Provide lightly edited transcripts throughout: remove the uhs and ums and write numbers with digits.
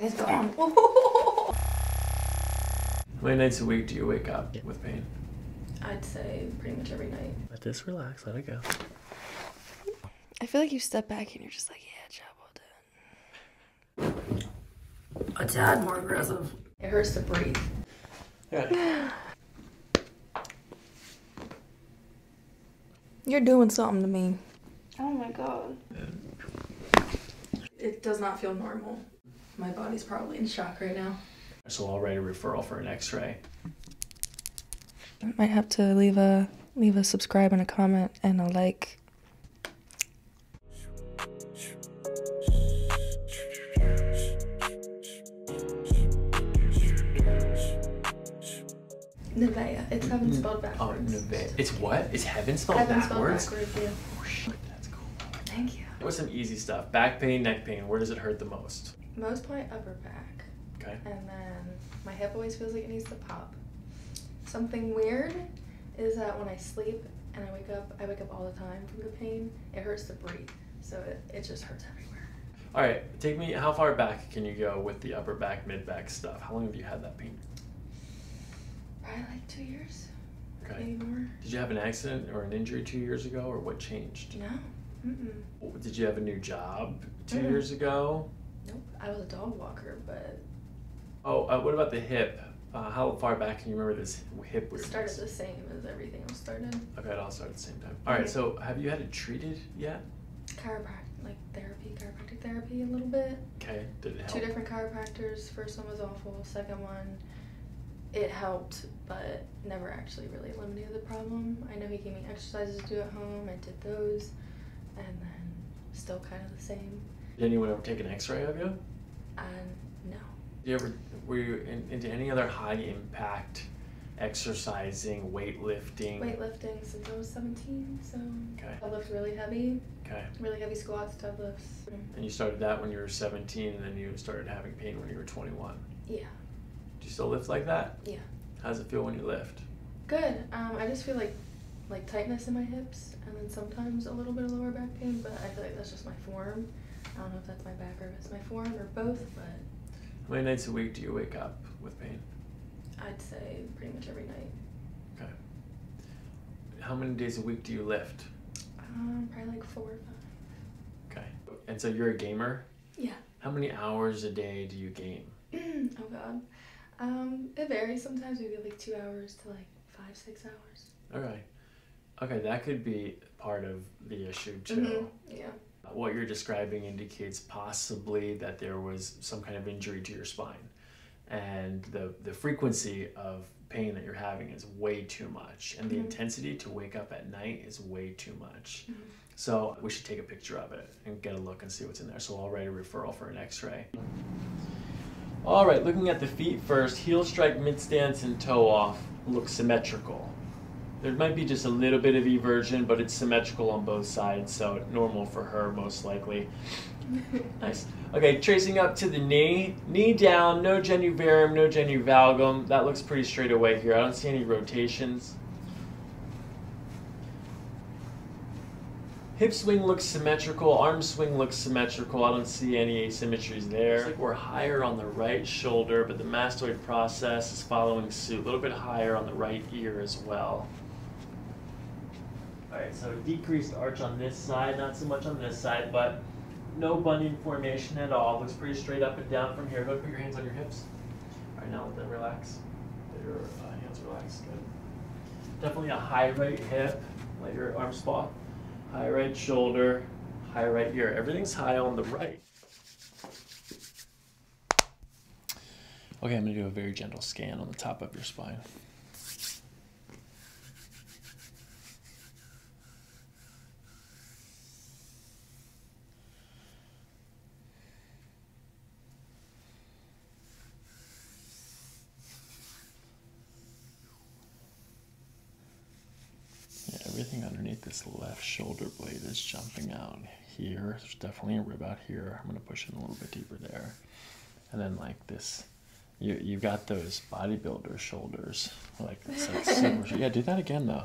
It's gone. How many nights a week do you wake up with pain? I'd say pretty much every night. Let this relax, let it go. I feel like you step back and you're just like, yeah, job well done. A tad more aggressive. It hurts to breathe. Yeah. You're doing something to me. Oh my God. It does not feel normal. My body's probably in shock right now. So I'll write a referral for an x-ray. I might have to leave a subscribe and a comment and a like. Nevea. It's heaven spelled backwards. Oh, Nevea. It's what? It's heaven spelled backwards? Heaven spelled backwards, yeah. Oh, shit. That's cool. Thank you. What's some easy stuff? Back pain, neck pain. Where does it hurt the most? Most probably upper back. Okay. And then my hip always feels like it needs to pop. Something weird is that when I sleep and I wake up all the time from the pain. It hurts to breathe. So it just hurts everywhere. All right. Take me, how far back can you go with the upper back, mid back stuff? How long have you had that pain? Probably like 2 years. Okay. Maybe more. Did you have an accident or an injury 2 years ago, or what changed? No. Mm-mm. Did you have a new job two years ago? Nope. I was a dog walker, but... Oh, what about the hip? How far back can you remember this hip weirdness? It started the same as everything else started. Okay, it all started at the same time. Alright, so have you had it treated yet? Chiropractic, like therapy, chiropractic therapy a little bit. Okay, did it help? 2 different chiropractors. First one was awful, second one... It helped, but never actually really eliminated the problem. I know he gave me exercises to do at home. I did those, and then still kind of the same. Did anyone ever take an x-ray of you? No. Were you into any other high-impact exercising, weightlifting? Weightlifting since I was 17, so I lift really heavy. Okay. Really heavy squats, deadlifts. And you started that when you were 17, and then you started having pain when you were 21? Yeah. Do you still lift like that? Yeah. How does it feel when you lift? Good. I just feel like tightness in my hips, and then sometimes a little bit of lower back pain, but I feel like that's just my form. I don't know if that's my back or if it's my form or both, but... How many nights a week do you wake up with pain? I'd say pretty much every night. Okay. How many days a week do you lift? Probably like 4 or 5. Okay. And so you're a gamer? Yeah. How many hours a day do you game? Oh, God. It varies. Sometimes we get like 2 hours to like 5, 6 hours. Okay. Okay, that could be part of the issue too. Yeah. What you're describing indicates possibly that there was some kind of injury to your spine, and the frequency of pain that you're having is way too much, and the intensity to wake up at night is way too much. So we should take a picture of it and get a look and see what's in there. So I'll write a referral for an x-ray. All right, looking at the feet first, heel strike, mid stance, and toe off look symmetrical. There might be just a little bit of eversion, but it's symmetrical on both sides, so normal for her, most likely. Nice. Okay, tracing up to the knee. Knee down, no genuvarum, no genuvalgum. That looks pretty straight away here. I don't see any rotations. Hip swing looks symmetrical, arm swing looks symmetrical. I don't see any asymmetries there. Looks like we're higher on the right shoulder, but the mastoid process is following suit. A little bit higher on the right ear as well. All right, so decreased arch on this side, not so much on this side, but no bunion formation at all. Looks pretty straight up and down from here. Go put your hands on your hips. All right, now let them relax. Let your hands relax, good. Definitely a high right hip, let your arms fall. High right shoulder, high right ear. Everything's high on the right. Okay, I'm gonna do a very gentle scan on the top of your spine. Everything underneath this left shoulder blade is jumping out here. There's definitely a rib out here. I'm going to push in a little bit deeper there. And then like this, you've got those bodybuilder shoulders. Like, it's like super, yeah, do that again though.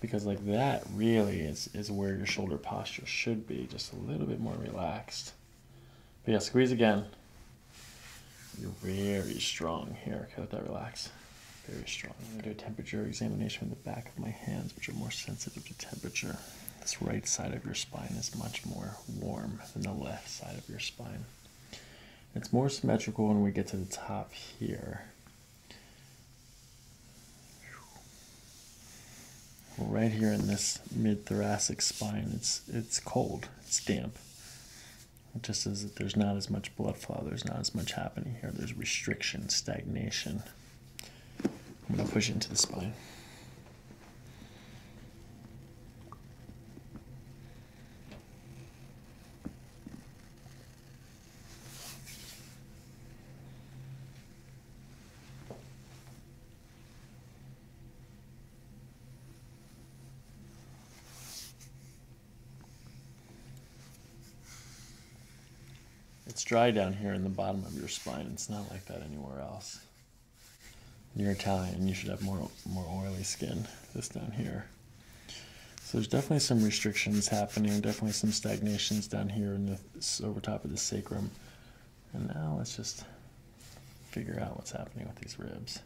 Because like that really is where your shoulder posture should be. Just a little bit more relaxed. But yeah, squeeze again. You're very strong here. Okay, let that relax. Very strong. I'm going to do a temperature examination with the back of my hands, which are more sensitive to temperature. This right side of your spine is much more warm than the left side of your spine. It's more symmetrical when we get to the top here. Well, right here in this mid-thoracic spine, it's cold, it's damp. It just is that there's not as much blood flow, there's not as much happening here. There's restriction, stagnation. I'm going to push into the spine. It's dry down here in the bottom of your spine. It's not like that anywhere else. You're Italian, you should have more oily skin, this down here. So there's definitely some restrictions happening, definitely some stagnations down here in the over top of the sacrum. And now let's just figure out what's happening with these ribs.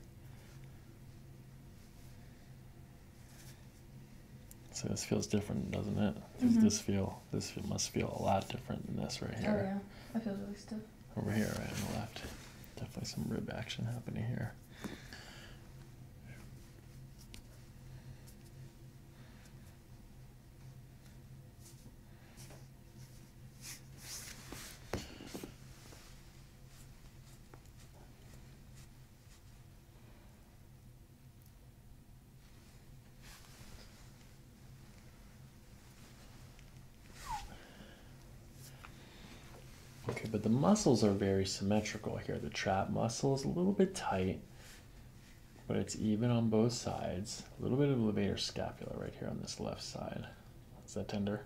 So this feels different, doesn't it? Mm-hmm. This must feel a lot different than this right here. Oh yeah, it feels really stiff. Over here, right on the left. Definitely some rib action happening here. Okay, but the muscles are very symmetrical here. The trap muscle is a little bit tight, but it's even on both sides. A little bit of levator scapula right here on this left side. Is that tender?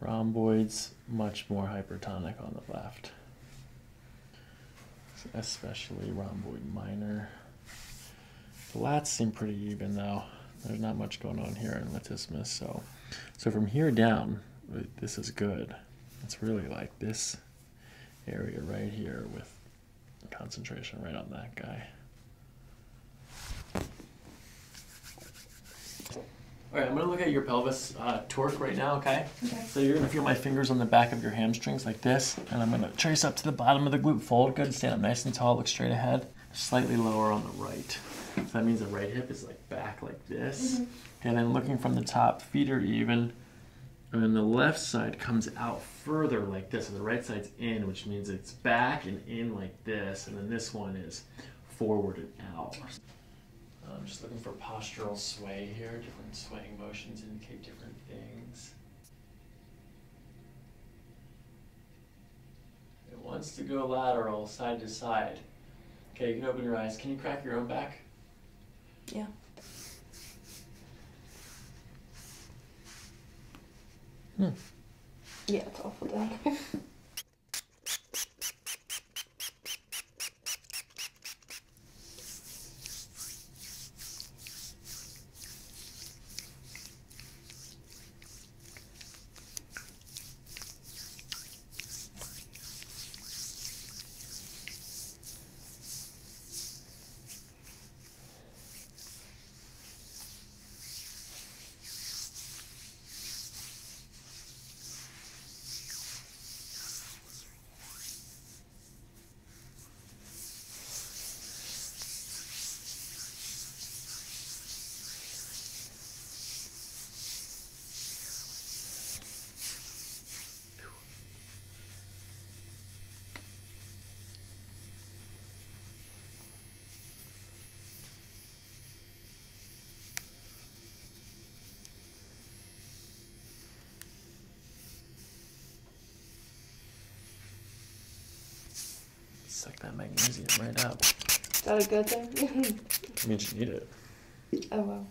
Rhomboids, much more hypertonic on the left. So especially rhomboid minor. The lats seem pretty even though. There's not much going on here in latissimus. So from here down, this is good. It's really like this area right here with concentration right on that guy. All right, I'm gonna look at your pelvis torque right now, okay? So you're gonna feel my fingers on the back of your hamstrings like this, and I'm gonna trace up to the bottom of the glute fold. Good, stand up nice and tall, look straight ahead. Slightly lower on the right. So that means the right hip is like back like this. Mm-hmm. And then looking from the top, feet are even. And then the left side comes out further like this, and the right side's in, which means it's back and in like this, and then this one is forward and out. I'm just looking for postural sway here. Different swaying motions indicate different things. It wants to go lateral, side to side. Okay, you can open your eyes. Can you crack your own back? Yeah. Hmm. Yeah, it's awful down here. Suck that magnesium right up. Is that a good thing? It means you need it. Oh, wow.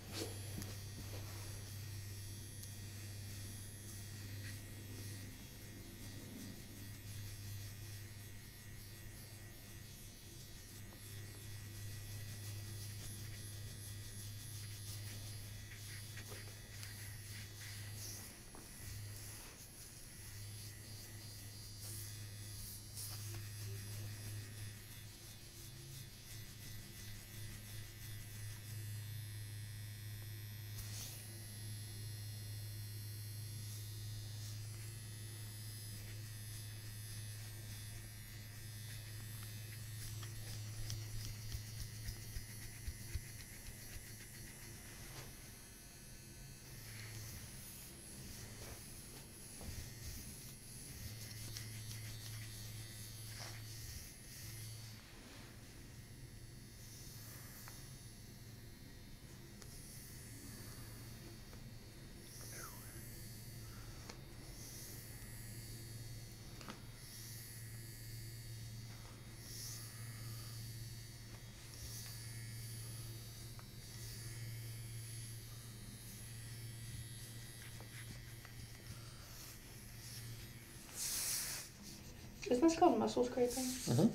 Isn't this called muscle scraping? Mm-hmm.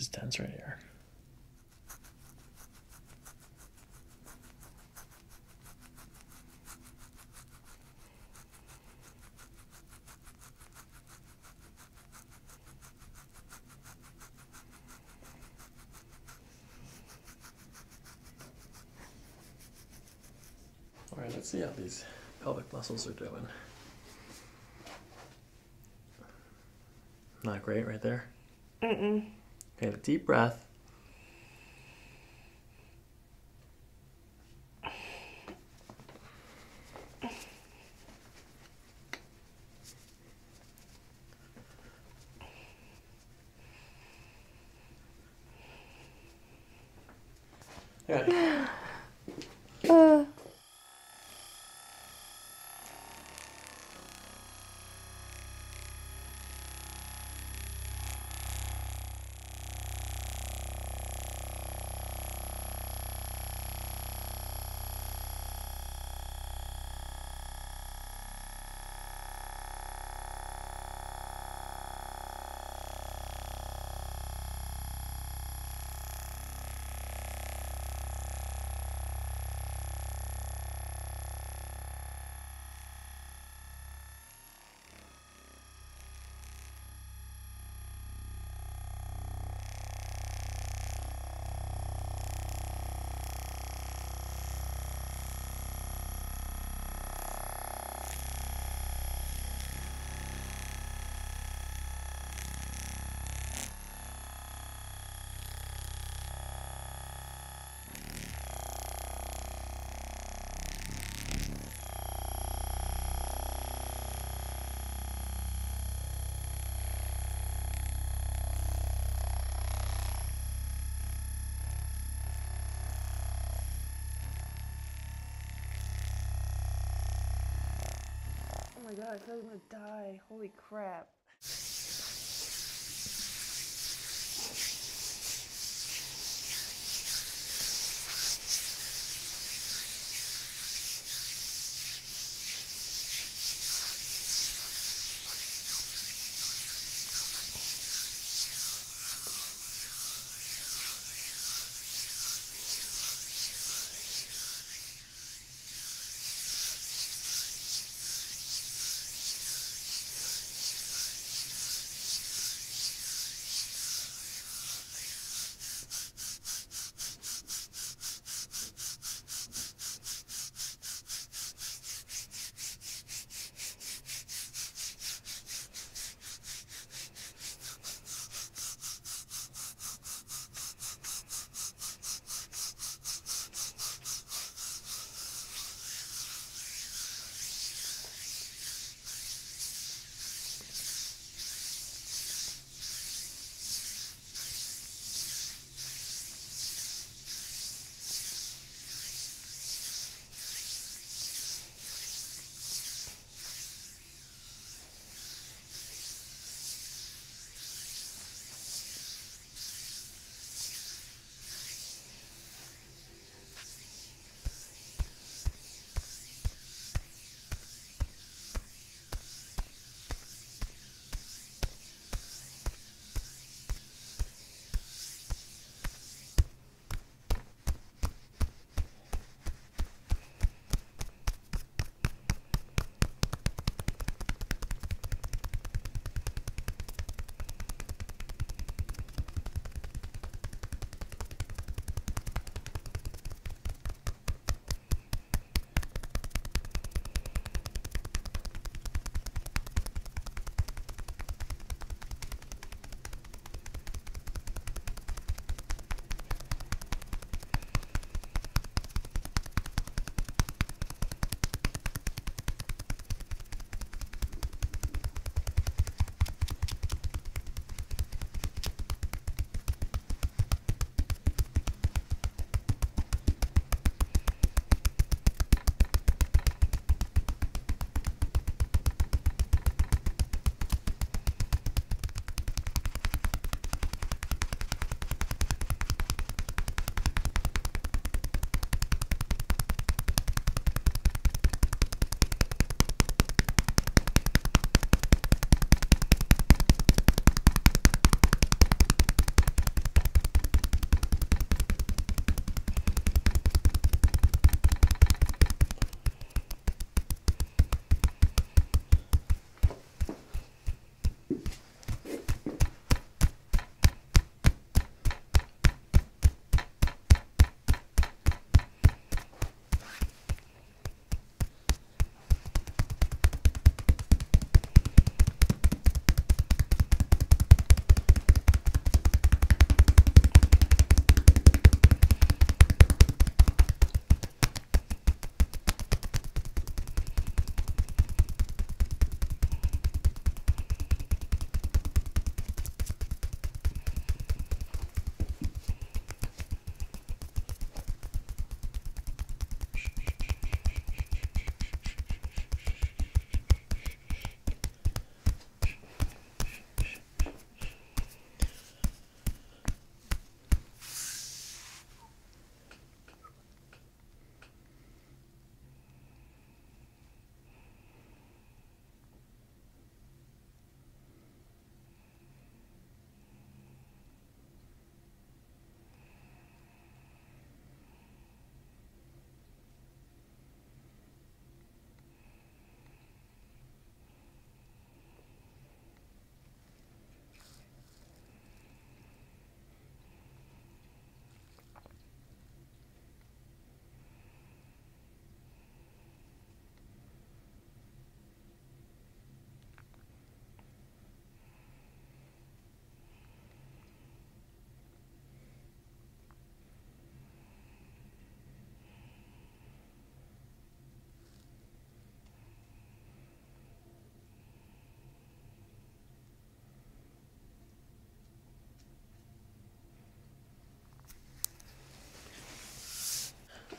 is tense right here. All right, let's see how these pelvic muscles are doing. Not great right there? Mm-mm. Okay, deep breath. Yeah. Oh my god, I thought I was gonna die. Holy crap.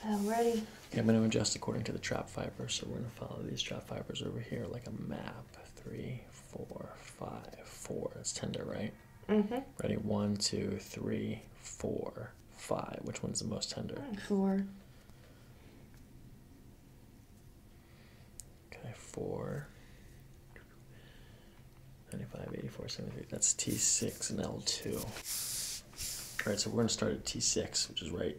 I'm ready. Okay, I'm going to adjust according to the trap fibers. So we're going to follow these trap fibers over here like a map. 3, 4, 5, 4. That's tender, right? Mm-hmm. Ready? 1, 2, 3, 4, 5. Which one's the most tender? 4. Okay, 4. 95, 84, 73. That's T6 and L2. All right, so we're going to start at T6, which is right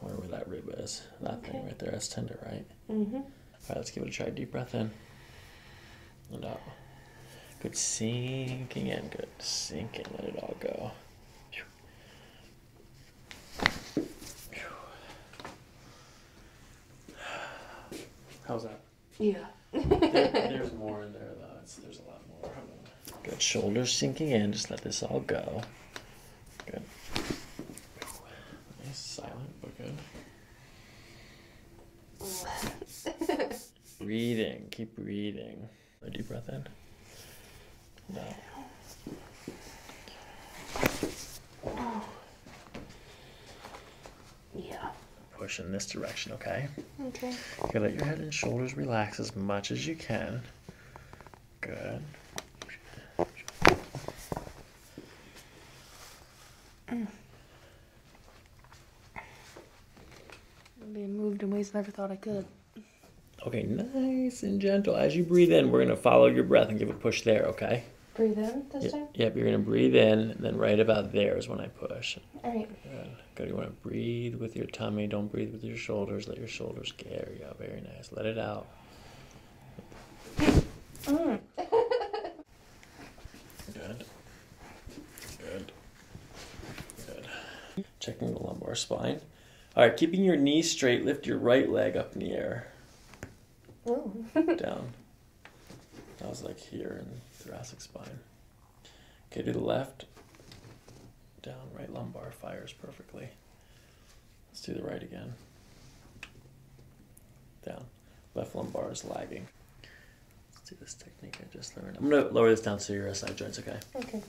wherever that rib is. That thing right there, that's tender, right? Mm-hmm. All right, let's give it a try. Deep breath in and out. Good, sinking in. Good, sinking. Let it all go. How's that? Yeah. there's more in there, though. There's a lot more. Good, shoulders sinking in. Just let this all go. Good. Nice, silent, but good. Breathing. Keep breathing. A deep breath in. No. Yeah. Push in this direction, okay? Okay. You gotta let your head and shoulders relax as much as you can. Good. I'm being moved in ways I never thought I could. Okay, nice and gentle. As you breathe in, we're gonna follow your breath and give a push there, okay? Breathe in this time? Yep, you're gonna breathe in, and then right about there is when I push. All right. Good. Good, you wanna breathe with your tummy. Don't breathe with your shoulders. Let your shoulders go. There you go, very nice. Let it out. Mm. Good. Good. Good. Checking the lumbar spine. All right, keeping your knees straight, lift your right leg up in the air. Oh. Down. That was like here in thoracic spine. Okay, do the left. Down, right lumbar fires perfectly. Let's do the right again. Down. Left lumbar is lagging. Let's do this technique I just learned. I'm going to lower this down so your side joint's okay. Okay.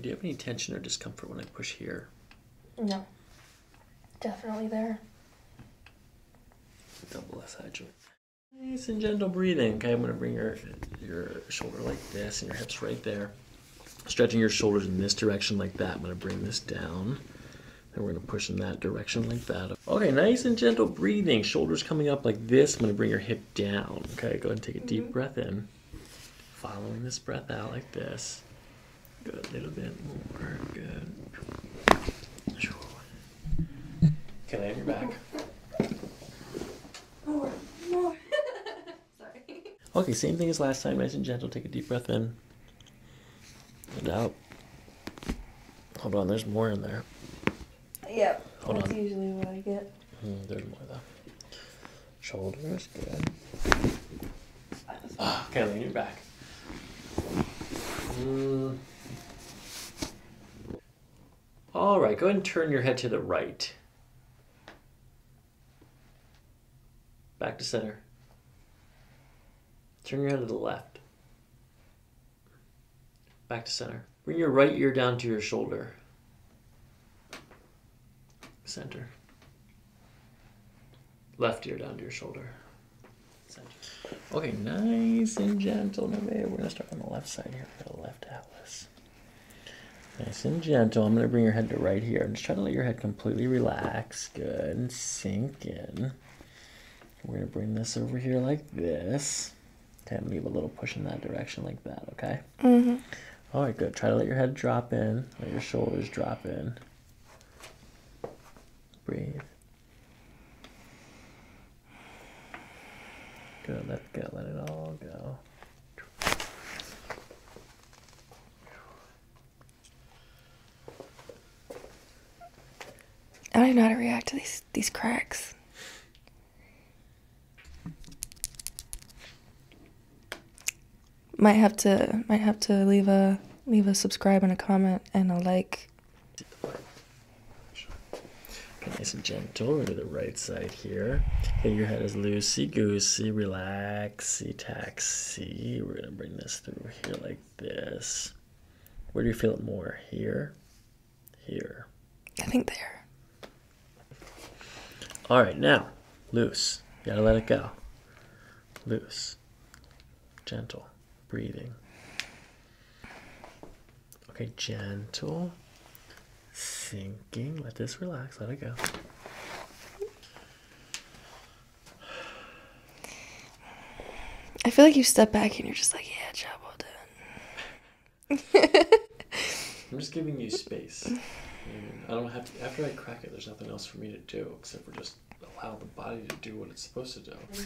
Do you have any tension or discomfort when I push here? No. Definitely there. Double side joint. Nice and gentle breathing. Okay, I'm going to bring your shoulder like this and your hips right there. Stretching your shoulders in this direction like that. I'm going to bring this down. Then we're going to push in that direction like that. Okay, nice and gentle breathing. Shoulders coming up like this. I'm going to bring your hip down. Okay, go ahead and take a deep breath in. Following this breath out like this. Good, a little bit more, good. Okay, lay on your back. More, more. Sorry. Okay, same thing as last time, nice and gentle. Take a deep breath in and out. Hold on, there's more in there. Yep, hold that's on. Usually what I get. There's more though. Shoulders, good. Okay, lay on your back. All right, go ahead and turn your head to the right. Back to center. Turn your head to the left. Back to center. Bring your right ear down to your shoulder. Center. Left ear down to your shoulder. Center. Okay, nice and gentle. Now, babe, we're gonna start on the left side here. We've got a left atlas. Nice and gentle. I'm going to bring your head to right here. I'm just trying to let your head completely relax. Good. And sink in. We're going to bring this over here like this. Okay, I'm going to leave a little push in that direction like that, okay? Mm-hmm. All right, good. Try to let your head drop in. Let your shoulders drop in. Breathe. Good. Let go. Let it all go. I don't even know how to react to these cracks. Might have to leave a subscribe and a comment and a like. Nice and gentle over to the right side here. Okay, your head is loosey-goosey, relaxy, taxi. We're going to bring this through here like this. Where do you feel it more? Here? Here? I think there. All right, now, loose. You got to let it go. Loose. Gentle. Breathing. Okay, gentle. Sinking. Let this relax. Let it go. I feel like you step back and you're just like, yeah, job well done. I'm just giving you space. I don't have to. After I crack it, there's nothing else for me to do except for just allow the body to do what it's supposed to do. I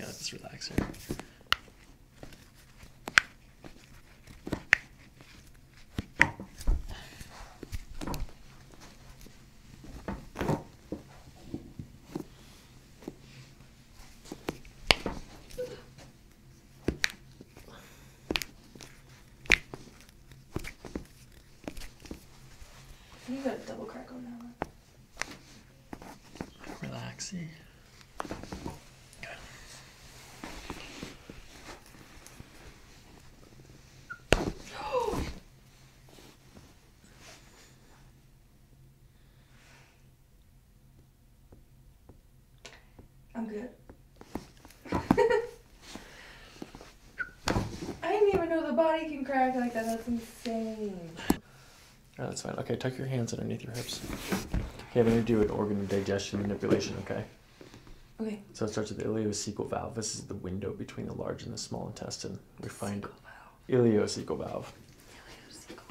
gotta just relax here. You got a double crack on that one. Relaxy. Good. I'm good. I didn't even know the body can crack like that. That's insane. Oh, that's fine. Okay, tuck your hands underneath your hips. Okay, I'm going to do an organ digestion manipulation, okay? Okay. So it starts with the ileocecal valve. This is the window between the large and the small intestine. We find ileocecal valve.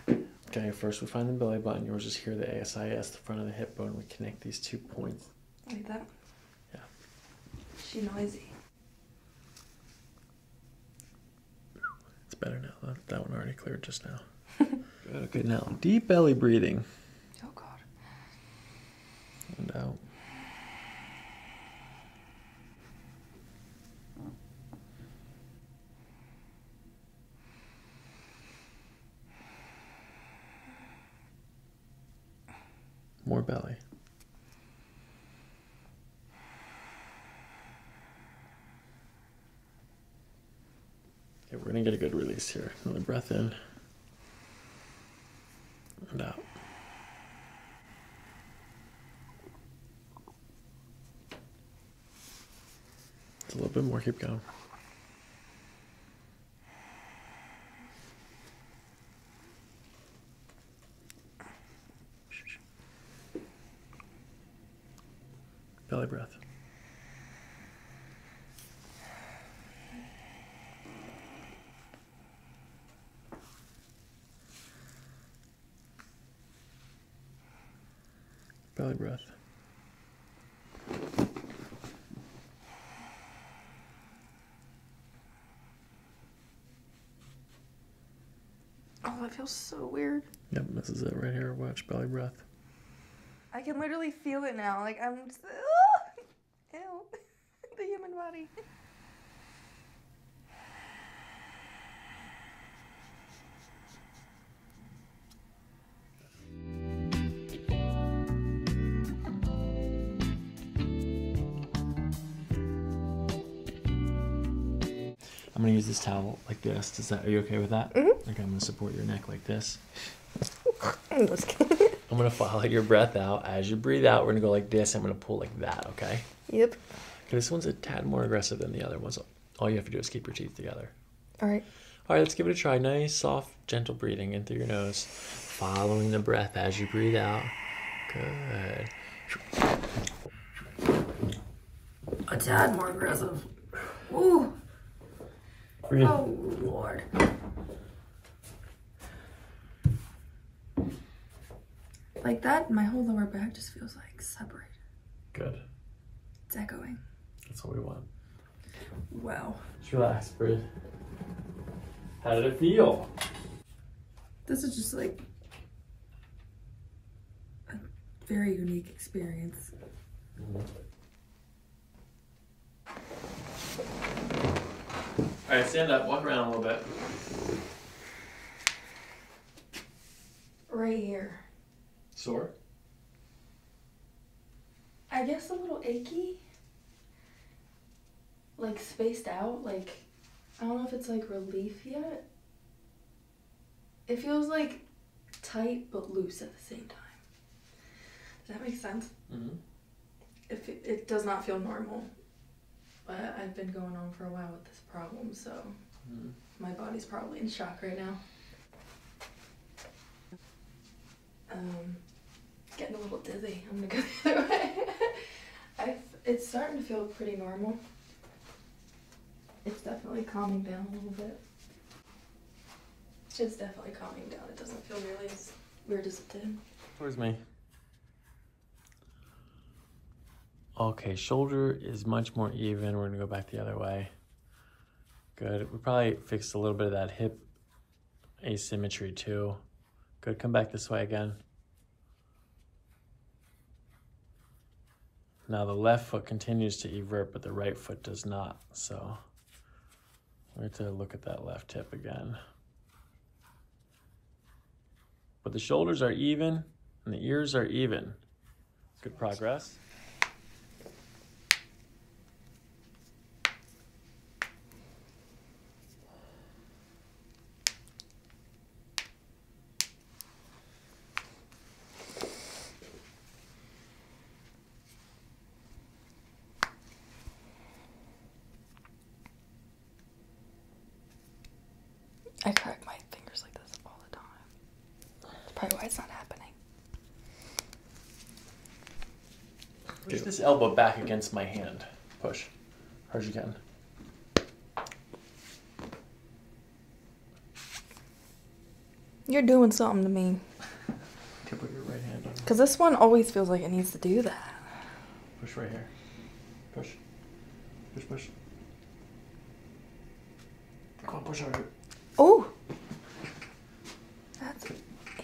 Ileocecal valve. Okay, first we find the belly button. Yours is here, the ASIS, the front of the hip bone. We connect these 2 points. Like that? Yeah. She noisy. It's better now. That one already cleared just now. Good, okay, now deep belly breathing. Oh God. And out. More belly. Okay, we're gonna get a good release here. Another breath in. And out. It's a little bit more. Keep going. Belly breath. Belly breath. Oh, that feels so weird. Yep, this is it right here. Watch, belly breath. I can literally feel it now. Like I'm just, ew, the human body. I'm gonna use this towel like this. Does that? Are you okay with that? Mm-hmm. Okay, I'm gonna support your neck like this. I'm just kidding. I'm gonna follow your breath out. As you breathe out, we're gonna go like this. I'm gonna pull like that. Okay. Yep. Okay, this one's a tad more aggressive than the other ones. All you have to do is keep your teeth together. All right. All right. Let's give it a try. Nice, soft, gentle breathing in through your nose, following the breath as you breathe out. Good. A tad more aggressive. Ooh. Breathe. Oh, Lord. Like that, my whole lower back just feels like separated. Good. It's echoing. That's what we want. Wow. Just relax, breathe. How did it feel? This is just like a very unique experience. Mm-hmm. All right, stand up, walk around a little bit. Right here. Sore? I guess a little achy, like spaced out, like I don't know if it's like relief yet. It feels like tight but loose at the same time. Does that make sense? Mm-hmm. It does not feel normal, but I've been going on for a while with this problem, so mm-hmm. My body's probably in shock right now. Getting a little dizzy. I'm gonna go the other way. It's starting to feel pretty normal. It's definitely calming down a little bit. It's definitely calming down. It doesn't feel nearly as weird as it did. Where's me? Okay, shoulder is much more even. We're gonna go back the other way. Good. We probably fixed a little bit of that hip asymmetry too. Good, come back this way again. Now the left foot continues to evert, but the right foot does not. So we have to look at that left hip again. But the shoulders are even and the ears are even. Good progress. I crack my fingers like this all the time. That's probably why it's not happening. Push this elbow back against my hand. Push. Hard as you can. You're doing something to me. Okay, put your right hand on. Because this one always feels like it needs to do that. Push right here. Push. Push, push. Come on, push over here. Oh, that's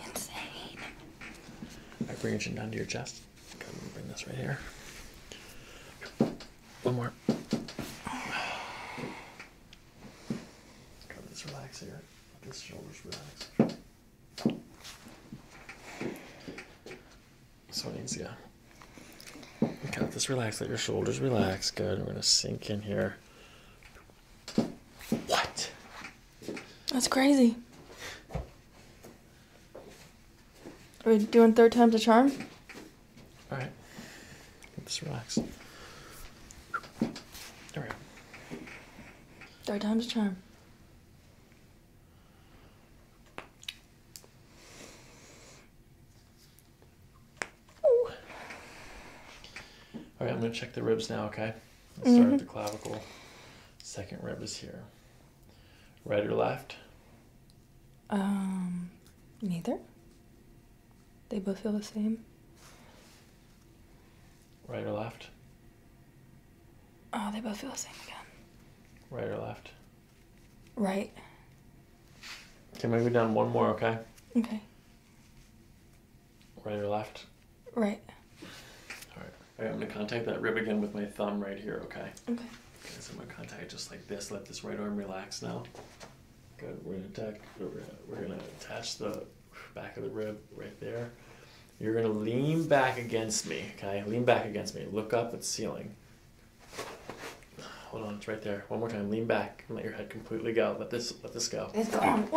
insane. Alright, bring your chin down to your chest. Okay, I'm gonna bring this right here. One more. Got this relax here. This shoulder's relaxed. So it needs, yeah. Got this relaxed. Let your shoulders relax. Good. We're gonna sink in here. That's crazy. Are we doing third time's a charm? All right. Get this relaxed. All right. Third time's a charm. Ooh. All right, I'm going to check the ribs now, okay? Let's start with the clavicle. Second rib is here. Right or left? Neither. They both feel the same. Right or left? Oh, they both feel the same again. Right or left? Right. Okay, maybe down one more, okay? Okay. Right or left? Right. Alright. Alright, I'm gonna contact that rib again with my thumb right here, okay? Okay. Okay, so I'm going to contact just like this. Let this right arm relax now. Good. We're gonna attach the back of the rib right there. You're going to lean back against me, okay? Lean back against me. Look up at the ceiling. Hold on. It's right there. One more time. Lean back and let your head completely go. Let this go. It's gone.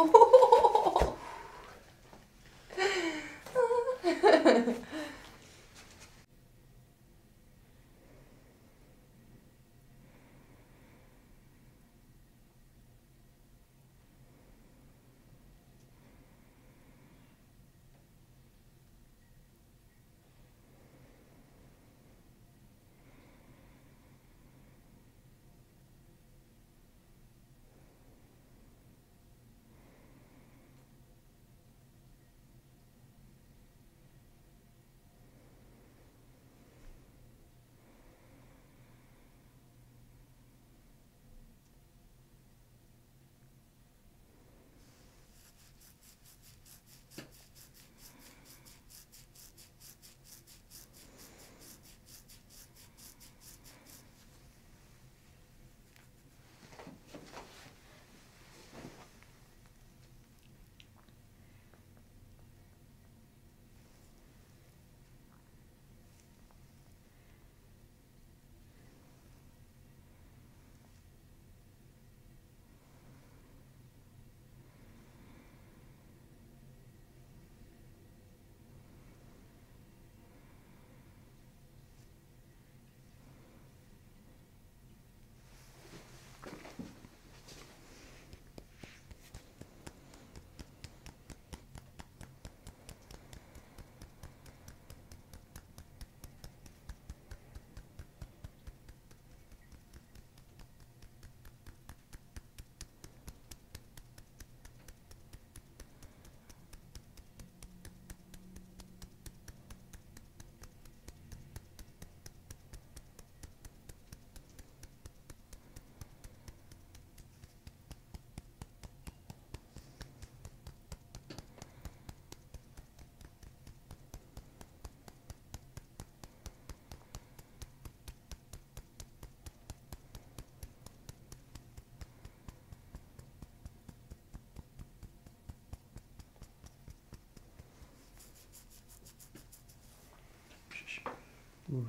Whisper.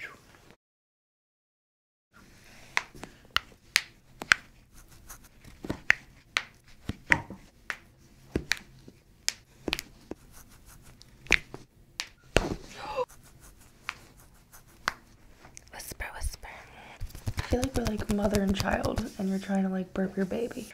I feel like we're like mother and child and you're trying to like burp your baby.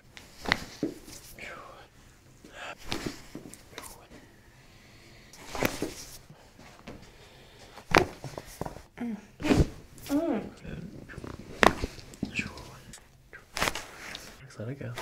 Let it go.